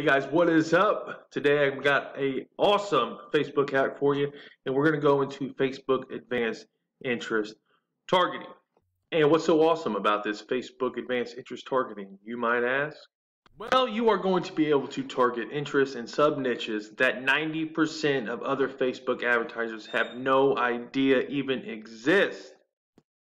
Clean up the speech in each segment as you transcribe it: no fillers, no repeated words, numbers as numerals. Hey guys, what is up? Today I've got an awesome Facebook hack for you, and we're going to go into Facebook Advanced Interest Targeting. And what's so awesome about this Facebook Advanced Interest Targeting, you might ask? Well, you are going to be able to target interests and sub-niches that 90% of other Facebook advertisers have no idea even exist.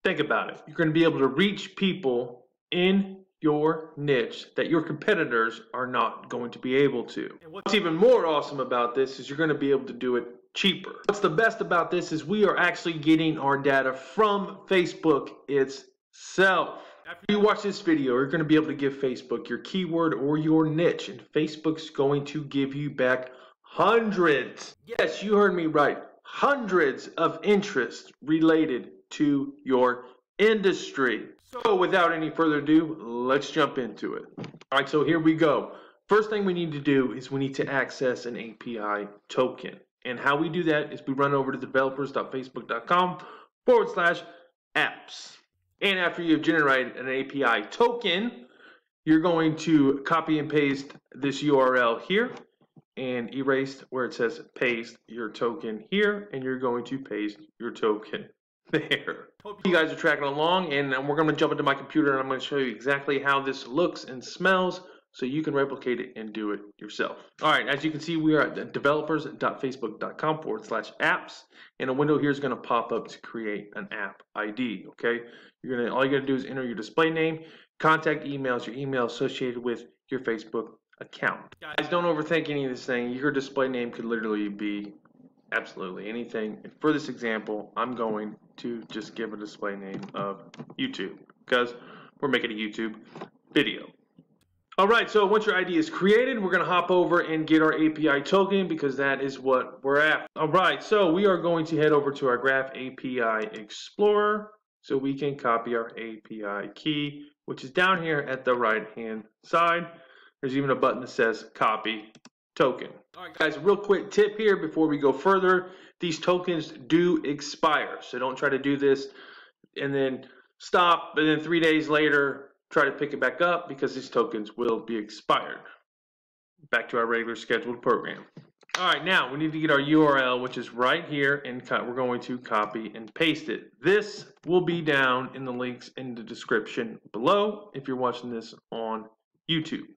Think about it. You're going to be able to reach people in your niche that your competitors are not going to be able to. And what's even more awesome about this is you're going to be able to do it cheaper. What's the best about this is we are actually getting our data from Facebook itself. After you watch this video, you're going to be able to give Facebook your keyword or your niche, and Facebook's going to give you back hundreds, yes, you heard me right, hundreds of interests related to your industry. So without any further ado, let's jump into it. All right, so here we go. First thing we need to do is we need to access an API token. And how we do that is we run over to developers.facebook.com/apps. And after you've generated an API token, you're going to copy and paste this URL here and erase where it says paste your token here, and you're going to paste your token there. Hope you guys are tracking along, and we're going to jump into my computer and I'm going to show you exactly how this looks and smells so you can replicate it and do it yourself. All right, as you can see, we are at developers.facebook.com/apps, and a window here is going to pop up to create an app ID. Okay, you're going to, all you got to do is enter your display name, contact emails, your email associated with your Facebook account. Guys, don't overthink any of this thing. Your display name could literally be absolutely anything. And for this example, I'm going to just give a display name of YouTube because we're making a YouTube video. All right, so once your ID is created, we're going to hop over and get our API token because that is what we're after. All right, so we are going to head over to our Graph API Explorer so we can copy our API key, which is down here at the right-hand side. There's even a button that says copy token. All right, guys, real quick tip here before we go further. These tokens do expire, so don't try to do this and then stop, and then 3 days later, try to pick it back up because these tokens will be expired. Back to our regular scheduled program. All right, now we need to get our URL, which is right here, and we're going to copy and paste it. This will be down in the links in the description below if you're watching this on YouTube.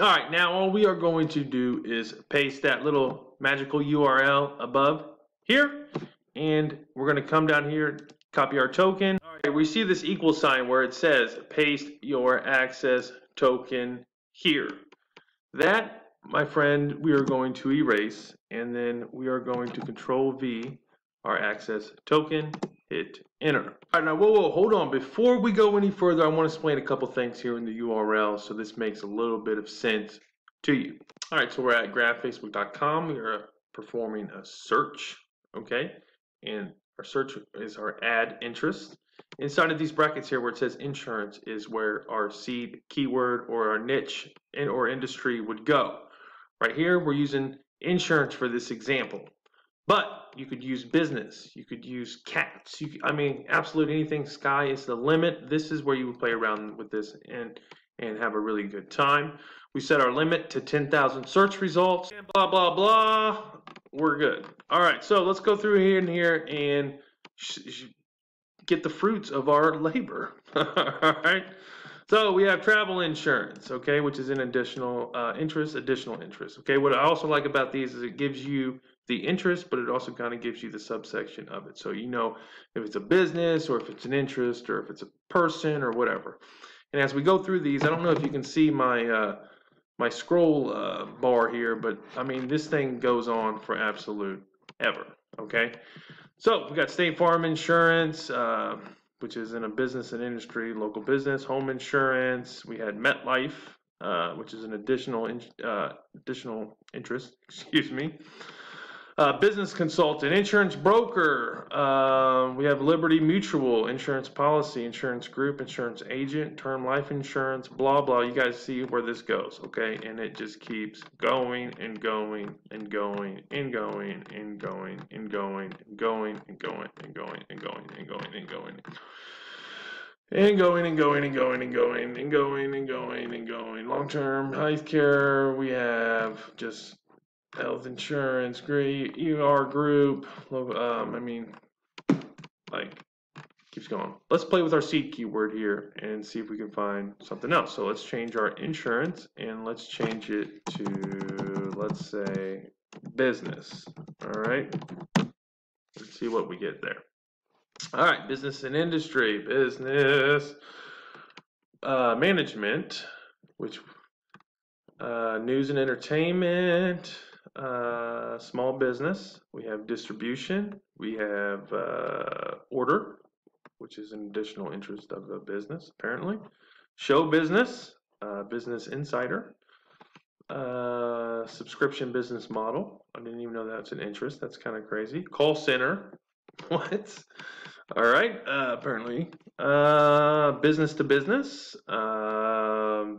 All right, now all we are going to do is paste that little magical URL above here, and we're going to come down here, copy our token. All right, we see this equal sign where it says paste your access token here. That, my friend, we are going to erase, and then we are going to control V our access token, hit enter. All right, now whoa, hold on. Before we go any further, I want to explain a couple things here in the URL so this makes a little bit of sense to you. All right, so we're at graph.facebook.com. We are performing a search, okay? And our search is our ad interest. Inside of these brackets here where it says insurance is where our seed keyword or our niche and or industry would go. Right here, we're using insurance for this example. But you could use business, you could use cats, I mean, absolutely anything, sky is the limit. This is where you would play around with this and have a really good time. We set our limit to 10,000 search results, and blah, blah, blah, we're good. All right, so let's go through here and get the fruits of our labor, all right? So we have travel insurance, okay, which is an additional interest, okay? What I also like about these is it gives you the interest, but it also kind of gives you the subsection of it. So you know if it's a business or if it's an interest or if it's a person or whatever. And as we go through these, I don't know if you can see my, my scroll bar here, but I mean, this thing goes on for absolute ever, okay? So we got State Farm Insurance, which is in a business and industry, local business, home insurance. We had MetLife, which is an additional interest, excuse me. Business consultant, insurance broker. We have Liberty Mutual, insurance policy, insurance group, insurance agent, term life insurance, blah, blah. You guys see where this goes, okay? And it just keeps going and going and going and going and going and going and going and going and going and going and going and going. And going and going and going and going and going and going and going. Long-term health care, we have just health insurance, great, ER group, I mean, like, keeps going. Let's play with our seed keyword here and see if we can find something else. So let's change our insurance and let's change it to, let's say, business. All right, let's see what we get there. All right, business and industry, business management, which news and entertainment, small business. We have distribution. We have order, which is an additional interest of a business, apparently. Show business, business insider, subscription business model. I didn't even know that's an interest. That's kind of crazy. Call center. What? All right. Apparently, business to business,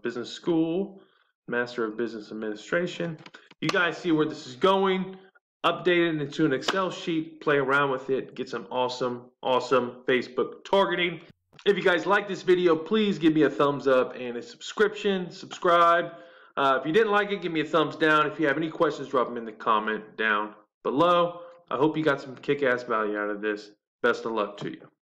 business school, master of business administration. You guys see where this is going. Update it into an Excel sheet. Play around with it. Get some awesome Facebook targeting. If you guys like this video, please give me a thumbs up and a subscription. Subscribe. If you didn't like it, give me a thumbs down. If you have any questions, drop them in the comment down below. I hope you got some kick-ass value out of this. Best of luck to you.